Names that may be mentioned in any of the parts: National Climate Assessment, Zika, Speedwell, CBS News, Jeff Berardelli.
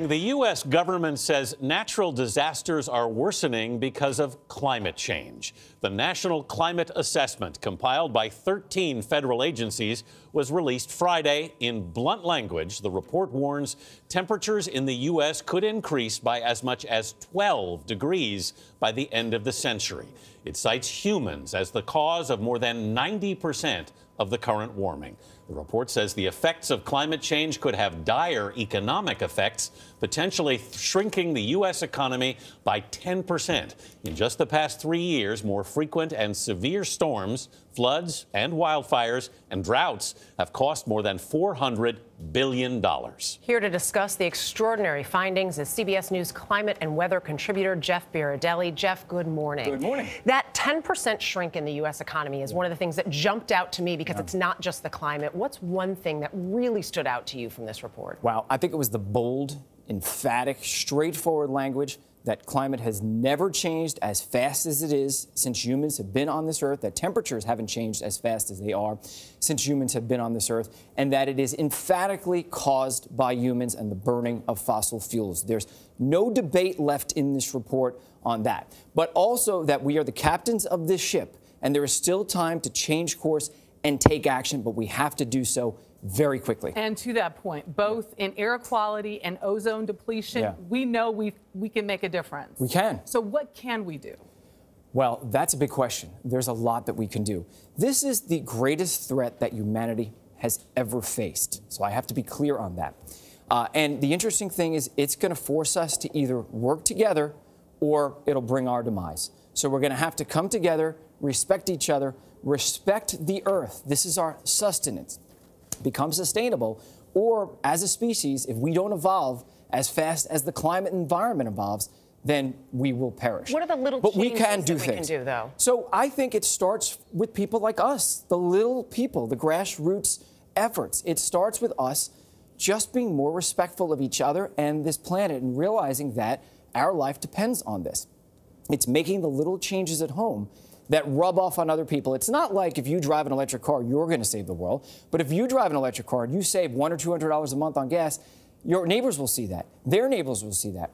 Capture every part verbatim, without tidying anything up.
The U S government says natural disasters are worsening because of climate change. The National Climate Assessment, compiled by thirteen federal agencies, was released Friday. In blunt language, the report warns temperatures in the U S could increase by as much as twelve degrees by the end of the century. It cites humans as the cause of more than ninety percent of the current warming. The report says the effects of climate change could have dire economic effects, potentially shrinking the U S economy by ten percent. In just the past three years, more frequent and severe storms, floods, and wildfires and droughts have cost more than four hundred billion dollars. Here to discuss the extraordinary findings is C B S News climate and weather contributor Jeff Berardelli. Jeff, good morning. Good morning. That ten percent shrink in the U S economy is one of the things that jumped out to me because yeah. it's not just the climate. What's one thing that really stood out to you from this report? Wow, I think it was the bold, emphatic, straightforward language that climate has never changed as fast as it is since humans have been on this earth, that temperatures haven't changed as fast as they are since humans have been on this earth, and that it is emphatically caused by humans and the burning of fossil fuels. There's no debate left in this report on that, but also that we are the captains of this ship, and there is still time to change course and take action, but we have to do so very quickly. And to that point, both yeah. in air quality and ozone depletion, yeah. we know we we can make a difference. We can. So what can we do? Well, that's a big question. There's a lot that we can do. This is the greatest threat that humanity has ever faced. So I have to be clear on that. Uh, and the interesting thing is it's going to force us to either work together or it'll bring our demise. So we're going to have to come together, respect each other, respect the earth. This is our sustenance. Become sustainable, or as a species, if we don't evolve as fast as the climate environment evolves, then we will perish. What are the little but we can do that things. We can do, though? So I think it starts with people like us, the little people, the grassroots efforts. It starts with us just being more respectful of each other and this planet and realizing that our life depends on this. It's making the little changes at home that rub off on other people. It's not like if you drive an electric car, you're going to save the world. But if you drive an electric car and you save one or two hundred dollars a month on gas, your neighbors will see that. Their neighbors will see that.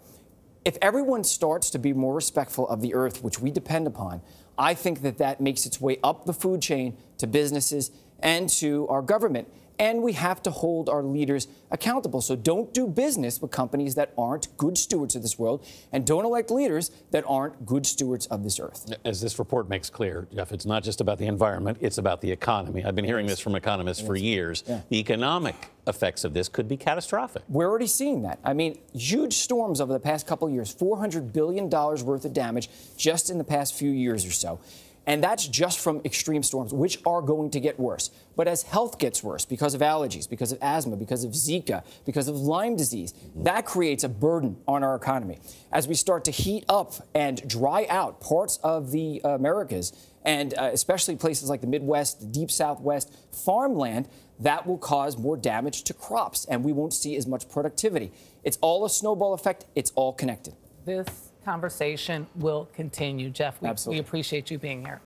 If everyone starts to be more respectful of the earth, which we depend upon, I think that that makes its way up the food chain to businesses and to our government. And we have to hold our leaders accountable. So don't do business with companies that aren't good stewards of this world, and don't elect leaders that aren't good stewards of this earth. As this report makes clear, Jeff, it's not just about the environment, it's about the economy. I've been hearing this from economists for years. Yeah. The economic effects of this could be catastrophic. We're already seeing that. I mean, huge storms over the past couple of years, four hundred billion dollars worth of damage just in the past few years or so. And that's just from extreme storms, which are going to get worse. But as health gets worse because of allergies, because of asthma, because of Zika, because of Lyme disease, that creates a burden on our economy. As we start to heat up and dry out parts of the uh, Americas, and uh, especially places like the Midwest, the Deep Southwest, farmland, that will cause more damage to crops, and we won't see as much productivity. It's all a snowball effect. It's all connected. This conversation will continue. Jeff, we, we appreciate you being here.